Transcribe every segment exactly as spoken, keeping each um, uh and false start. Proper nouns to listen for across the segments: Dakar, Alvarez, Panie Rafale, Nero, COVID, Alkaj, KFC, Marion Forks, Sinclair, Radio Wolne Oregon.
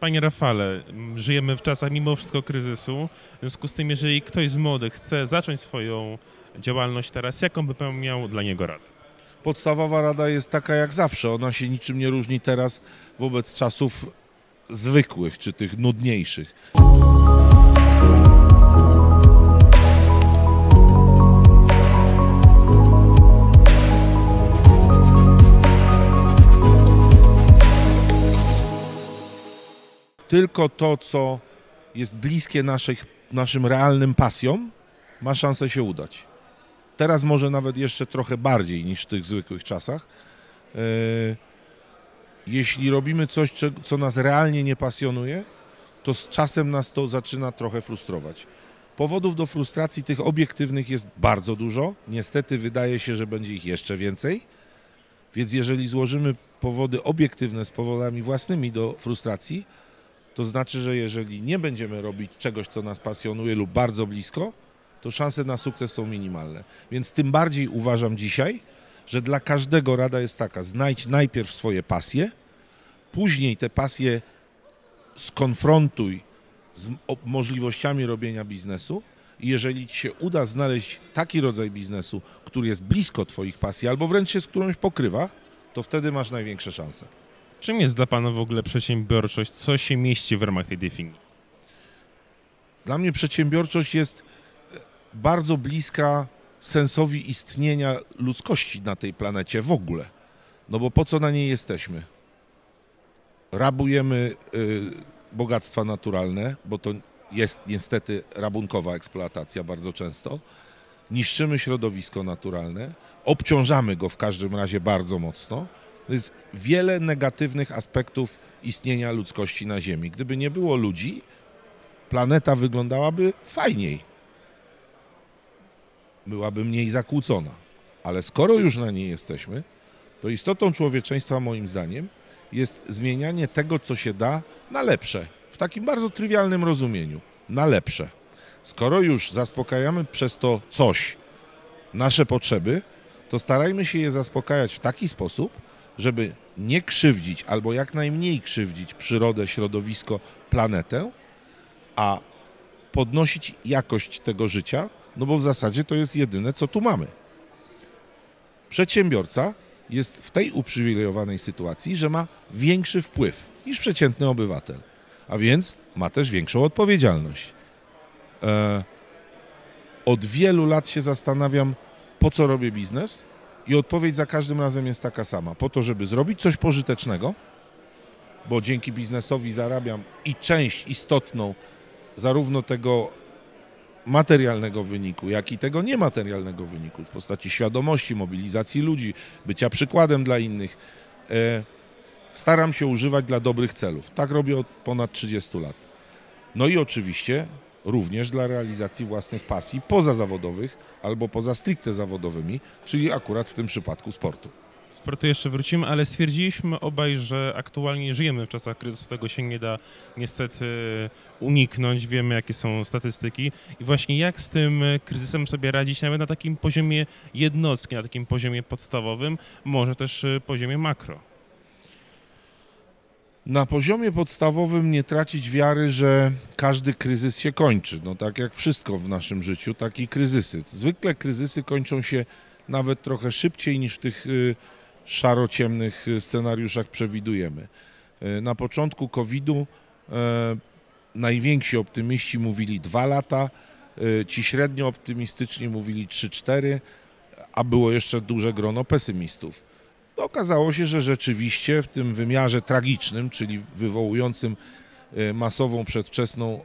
Panie Rafale, żyjemy w czasach mimo wszystko kryzysu, w związku z tym, jeżeli ktoś z młodych chce zacząć swoją działalność teraz, jaką by Pan miał dla niego radę? Podstawowa rada jest taka jak zawsze, ona się niczym nie różni teraz wobec czasów zwykłych czy tych nudniejszych. Tylko to, co jest bliskie naszych, naszym realnym pasjom, ma szansę się udać. Teraz może nawet jeszcze trochę bardziej niż w tych zwykłych czasach. Jeśli robimy coś, co nas realnie nie pasjonuje, to z czasem nas to zaczyna trochę frustrować. Powodów do frustracji tych obiektywnych jest bardzo dużo. Niestety wydaje się, że będzie ich jeszcze więcej. Więc jeżeli złożymy powody obiektywne z powodami własnymi do frustracji, to znaczy, że jeżeli nie będziemy robić czegoś, co nas pasjonuje lub bardzo blisko, to szanse na sukces są minimalne. Więc tym bardziej uważam dzisiaj, że dla każdego rada jest taka: znajdź najpierw swoje pasje, później te pasje skonfrontuj z możliwościami robienia biznesu i jeżeli ci się uda znaleźć taki rodzaj biznesu, który jest blisko twoich pasji albo wręcz się z którąś pokrywa, to wtedy masz największe szanse. Czym jest dla Pana w ogóle przedsiębiorczość? Co się mieści w ramach tej definicji? Dla mnie przedsiębiorczość jest bardzo bliska sensowi istnienia ludzkości na tej planecie w ogóle. No bo po co na niej jesteśmy? Rabujemy y, bogactwa naturalne, bo to jest niestety rabunkowa eksploatacja bardzo często. Niszczymy środowisko naturalne, obciążamy go w każdym razie bardzo mocno. To jest wiele negatywnych aspektów istnienia ludzkości na Ziemi. Gdyby nie było ludzi, planeta wyglądałaby fajniej. Byłaby mniej zakłócona. Ale skoro już na niej jesteśmy, to istotą człowieczeństwa moim zdaniem jest zmienianie tego, co się da, na lepsze. W takim bardzo trywialnym rozumieniu. Na lepsze. Skoro już zaspokajamy przez to coś, nasze potrzeby, to starajmy się je zaspokajać w taki sposób, żeby nie krzywdzić albo jak najmniej krzywdzić przyrodę, środowisko, planetę, a podnosić jakość tego życia, no bo w zasadzie to jest jedyne, co tu mamy. Przedsiębiorca jest w tej uprzywilejowanej sytuacji, że ma większy wpływ niż przeciętny obywatel, a więc ma też większą odpowiedzialność. E, od wielu lat się zastanawiam, po co robię biznes? I odpowiedź za każdym razem jest taka sama. Po to, żeby zrobić coś pożytecznego, bo dzięki biznesowi zarabiam i część istotną zarówno tego materialnego wyniku, jak i tego niematerialnego wyniku w postaci świadomości, mobilizacji ludzi, bycia przykładem dla innych. Staram się używać dla dobrych celów. Tak robię od ponad trzydziestu lat. No i oczywiście również dla realizacji własnych pasji pozazawodowych albo poza stricte zawodowymi, czyli akurat w tym przypadku sportu. Sportu jeszcze wrócimy, ale stwierdziliśmy obaj, że aktualnie żyjemy w czasach kryzysu, tego się nie da niestety uniknąć, wiemy jakie są statystyki i właśnie jak z tym kryzysem sobie radzić nawet na takim poziomie jednostki, na takim poziomie podstawowym, może też poziomie makro. Na poziomie podstawowym nie tracić wiary, że każdy kryzys się kończy. No tak jak wszystko w naszym życiu, tak i kryzysy. Zwykle kryzysy kończą się nawet trochę szybciej niż w tych szaro-ciemnych scenariuszach przewidujemy. Na początku kowida najwięksi optymiści mówili dwa lata, ci średnio optymistyczni mówili trzy cztery, a było jeszcze duże grono pesymistów. Okazało się, że rzeczywiście w tym wymiarze tragicznym, czyli wywołującym masową przedwczesną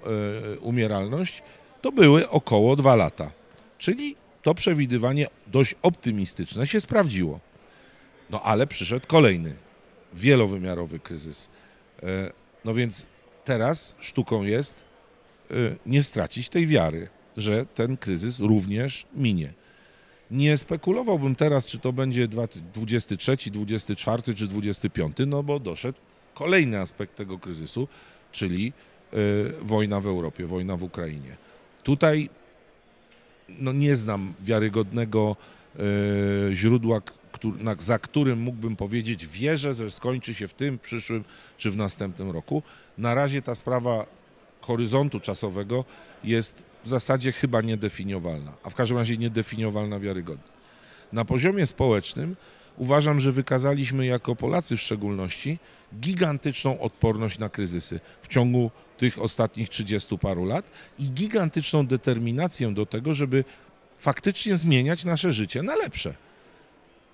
umieralność, to były około dwa lata. Czyli to przewidywanie dość optymistyczne się sprawdziło. No ale przyszedł kolejny, wielowymiarowy kryzys. No więc teraz sztuką jest nie stracić tej wiary, że ten kryzys również minie. Nie spekulowałbym teraz, czy to będzie dwudziesty trzeci, dwudziesty czwarty czy dwudziesty piąty, no bo doszedł kolejny aspekt tego kryzysu, czyli y, wojna w Europie, wojna w Ukrainie. Tutaj no, nie znam wiarygodnego y, źródła, który, na, za którym mógłbym powiedzieć, wierzę, że skończy się w tym, przyszłym czy w następnym roku. Na razie ta sprawa horyzontu czasowego jest w zasadzie chyba niedefiniowalna, a w każdym razie niedefiniowalna wiarygodnie. Na poziomie społecznym uważam, że wykazaliśmy jako Polacy w szczególności gigantyczną odporność na kryzysy w ciągu tych ostatnich trzydziestu paru lat i gigantyczną determinację do tego, żeby faktycznie zmieniać nasze życie na lepsze.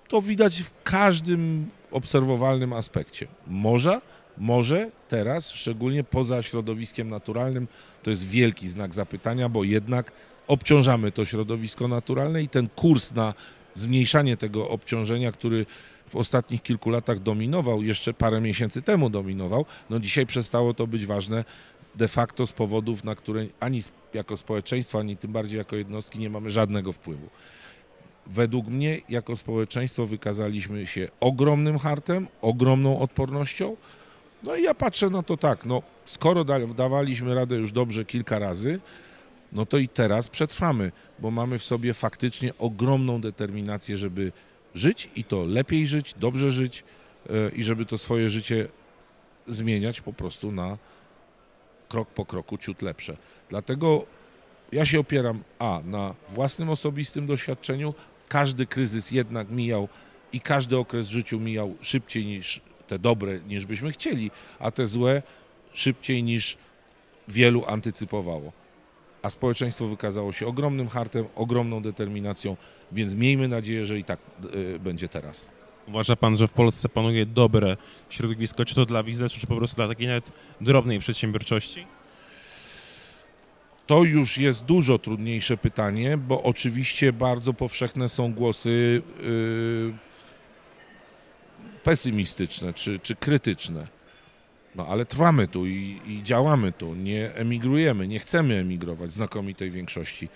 To widać w każdym obserwowalnym aspekcie. Może, może teraz, szczególnie poza środowiskiem naturalnym, to jest wielki znak zapytania, bo jednak obciążamy to środowisko naturalne i ten kurs na zmniejszanie tego obciążenia, który w ostatnich kilku latach dominował, jeszcze parę miesięcy temu dominował, no dzisiaj przestało to być ważne de facto z powodów, na które ani jako społeczeństwo, ani tym bardziej jako jednostki nie mamy żadnego wpływu. Według mnie jako społeczeństwo wykazaliśmy się ogromnym hartem, ogromną odpornością. No i ja patrzę na to tak, no skoro da- dawaliśmy radę już dobrze kilka razy, no to i teraz przetrwamy, bo mamy w sobie faktycznie ogromną determinację, żeby żyć i to lepiej żyć, dobrze żyć yy, i żeby to swoje życie zmieniać po prostu na krok po kroku ciut lepsze. Dlatego ja się opieram a na własnym osobistym doświadczeniu. Każdy kryzys jednak mijał i każdy okres w życiu mijał szybciej niż te dobre, niż byśmy chcieli, a te złe szybciej niż wielu antycypowało. A społeczeństwo wykazało się ogromnym hartem, ogromną determinacją, więc miejmy nadzieję, że i tak yy, będzie teraz. Uważa pan, że w Polsce panuje dobre środowisko, czy to dla biznesu, czy po prostu dla takiej nawet drobnej przedsiębiorczości? To już jest dużo trudniejsze pytanie, bo oczywiście bardzo powszechne są głosy yy, pesymistyczne czy, czy krytyczne. No ale trwamy tu i, i działamy tu, nie emigrujemy, nie chcemy emigrować w znakomitej większości.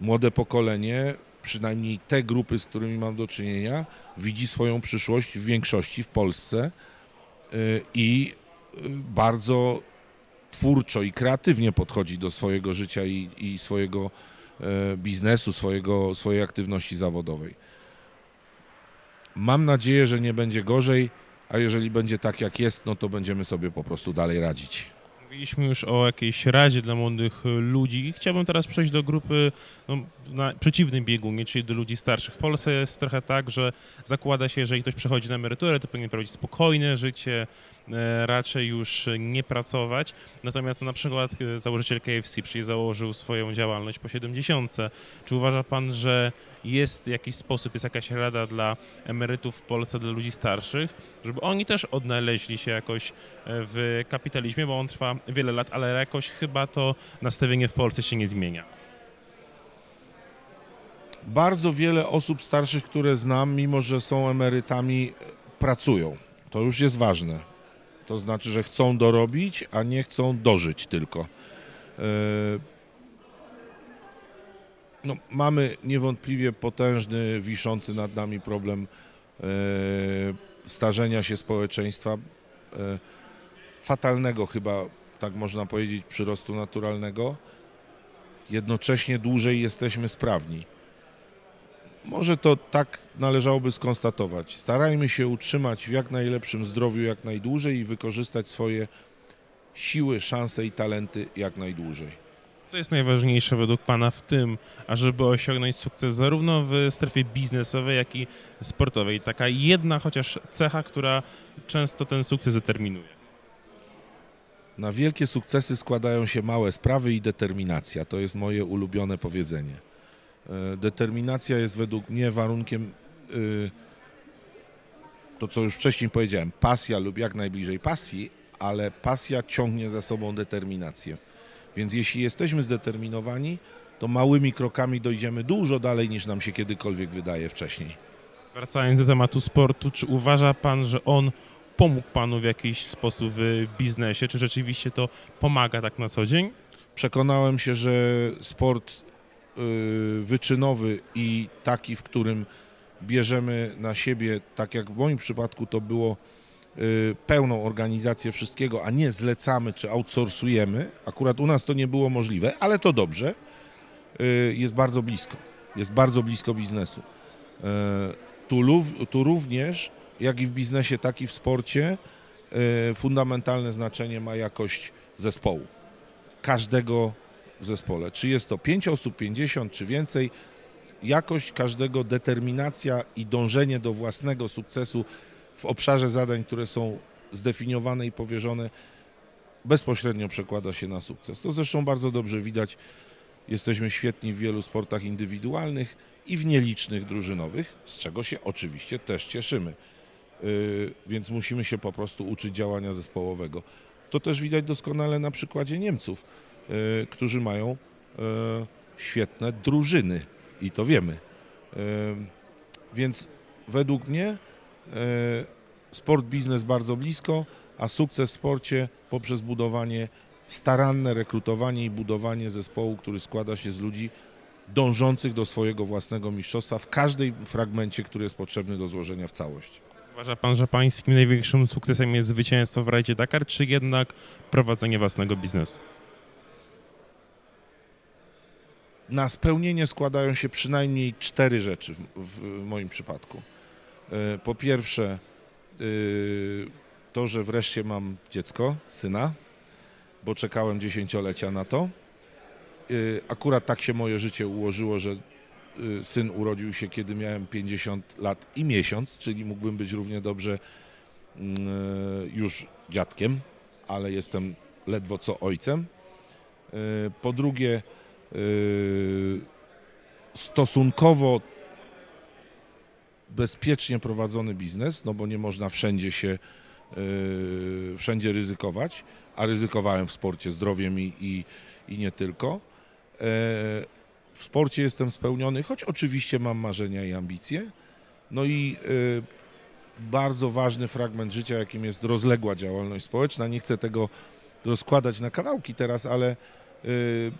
Młode pokolenie, przynajmniej te grupy, z którymi mam do czynienia, widzi swoją przyszłość w większości w Polsce i bardzo twórczo i kreatywnie podchodzi do swojego życia i, i swojego biznesu, swojego, swojej aktywności zawodowej. Mam nadzieję, że nie będzie gorzej. A jeżeli będzie tak, jak jest, no to będziemy sobie po prostu dalej radzić. Mówiliśmy już o jakiejś radzie dla młodych ludzi. Chciałbym teraz przejść do grupy no, na przeciwnym biegunie, czyli do ludzi starszych. W Polsce jest trochę tak, że zakłada się, że jeżeli ktoś przechodzi na emeryturę, to powinien prowadzić spokojne życie, raczej już nie pracować. Natomiast no, na przykład założyciel K F C, czyli założył swoją działalność po siedemdziesiątce. Czy uważa pan, że jest jakiś sposób, jest jakaś rada dla emerytów w Polsce, dla ludzi starszych, żeby oni też odnaleźli się jakoś w kapitalizmie, bo on trwa wiele lat, ale jakoś chyba to nastawienie w Polsce się nie zmienia? Bardzo wiele osób starszych, które znam, mimo że są emerytami, pracują. To już jest ważne. To znaczy, że chcą dorobić, a nie chcą dożyć tylko. Yy... No, mamy niewątpliwie potężny, wiszący nad nami problem yy, starzenia się społeczeństwa, yy, fatalnego chyba, tak można powiedzieć, przyrostu naturalnego. Jednocześnie dłużej jesteśmy sprawni. Może to tak należałoby skonstatować. Starajmy się utrzymać w jak najlepszym zdrowiu jak najdłużej i wykorzystać swoje siły, szanse i talenty jak najdłużej. Co jest najważniejsze według pana w tym, ażeby osiągnąć sukces zarówno w strefie biznesowej, jak i sportowej? Taka jedna chociaż cecha, która często ten sukces determinuje. Na wielkie sukcesy składają się małe sprawy i determinacja. To jest moje ulubione powiedzenie. Determinacja jest według mnie warunkiem, to co już wcześniej powiedziałem, pasja lub jak najbliżej pasji, ale pasja ciągnie za sobą determinację. Więc jeśli jesteśmy zdeterminowani, to małymi krokami dojdziemy dużo dalej, niż nam się kiedykolwiek wydaje wcześniej. Wracając do tematu sportu, czy uważa pan, że on pomógł panu w jakiś sposób w biznesie? Czy rzeczywiście to pomaga tak na co dzień? Przekonałem się, że sport wyczynowy i taki, w którym bierzemy na siebie, tak jak w moim przypadku to było, pełną organizację wszystkiego, a nie zlecamy czy outsourcujemy. Akurat u nas to nie było możliwe, ale to dobrze. Jest bardzo blisko. Jest bardzo blisko biznesu. Tu, tu również, jak i w biznesie, tak i w sporcie, y, fundamentalne znaczenie ma jakość zespołu. Każdego w zespole. Czy jest to pięć osób, pięćdziesiąt czy więcej, jakość każdego, determinacja i dążenie do własnego sukcesu w obszarze zadań, które są zdefiniowane i powierzone, bezpośrednio przekłada się na sukces. To zresztą bardzo dobrze widać. Jesteśmy świetni w wielu sportach indywidualnych i w nielicznych drużynowych, z czego się oczywiście też cieszymy. Yy, więc musimy się po prostu uczyć działania zespołowego. To też widać doskonale na przykładzie Niemców, yy, którzy mają yy, świetne drużyny i to wiemy. Yy, więc według mnie yy, sport, biznes bardzo blisko, a sukces w sporcie poprzez budowanie, staranne rekrutowanie i budowanie zespołu, który składa się z ludzi dążących do swojego własnego mistrzostwa w każdej fragmencie, który jest potrzebny do złożenia w całość. Uważa Pan, że Pańskim największym sukcesem jest zwycięstwo w rajdzie Dakar, czy jednak prowadzenie własnego biznesu? Na spełnienie składają się przynajmniej cztery rzeczy w, w, w moim przypadku. Po pierwsze, to, że wreszcie mam dziecko, syna, bo czekałem dziesięciolecia na to. Akurat tak się moje życie ułożyło, że syn urodził się, kiedy miałem pięćdziesiąt lat i miesiąc, czyli mógłbym być równie dobrze już dziadkiem, ale jestem ledwo co ojcem. Po drugie, stosunkowo bezpiecznie prowadzony biznes, no bo nie można wszędzie się, wszędzie ryzykować, a ryzykowałem w sporcie zdrowiem i, i, i nie tylko. W sporcie jestem spełniony, choć oczywiście mam marzenia i ambicje. No i bardzo ważny fragment życia, jakim jest rozległa działalność społeczna. Nie chcę tego rozkładać na kawałki teraz, ale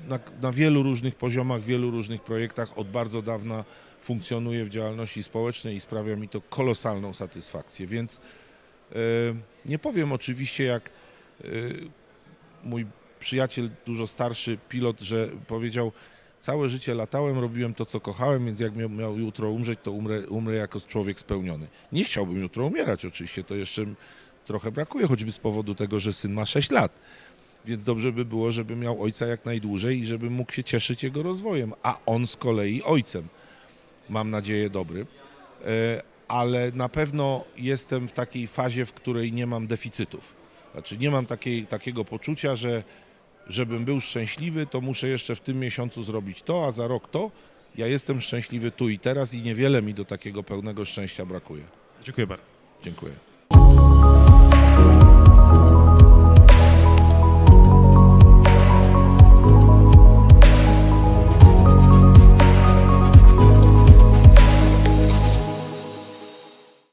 na, na wielu różnych poziomach, wielu różnych projektach od bardzo dawna funkcjonuję w działalności społecznej i sprawia mi to kolosalną satysfakcję, więc nie powiem oczywiście jak mój przyjaciel, dużo starszy pilot, że powiedział: całe życie latałem, robiłem to, co kochałem, więc jak miał jutro umrzeć, to umrę, umrę jako człowiek spełniony. Nie chciałbym jutro umierać oczywiście, to jeszcze trochę brakuje, choćby z powodu tego, że syn ma sześć lat, więc dobrze by było, żeby miał ojca jak najdłużej i żeby mógł się cieszyć jego rozwojem, a on z kolei ojcem, mam nadzieję dobrym. Ale na pewno jestem w takiej fazie, w której nie mam deficytów. Znaczy nie mam takiej, takiego poczucia, że żebym był szczęśliwy, to muszę jeszcze w tym miesiącu zrobić to, a za rok to. Ja jestem szczęśliwy tu i teraz i niewiele mi do takiego pełnego szczęścia brakuje. Dziękuję bardzo. Dziękuję.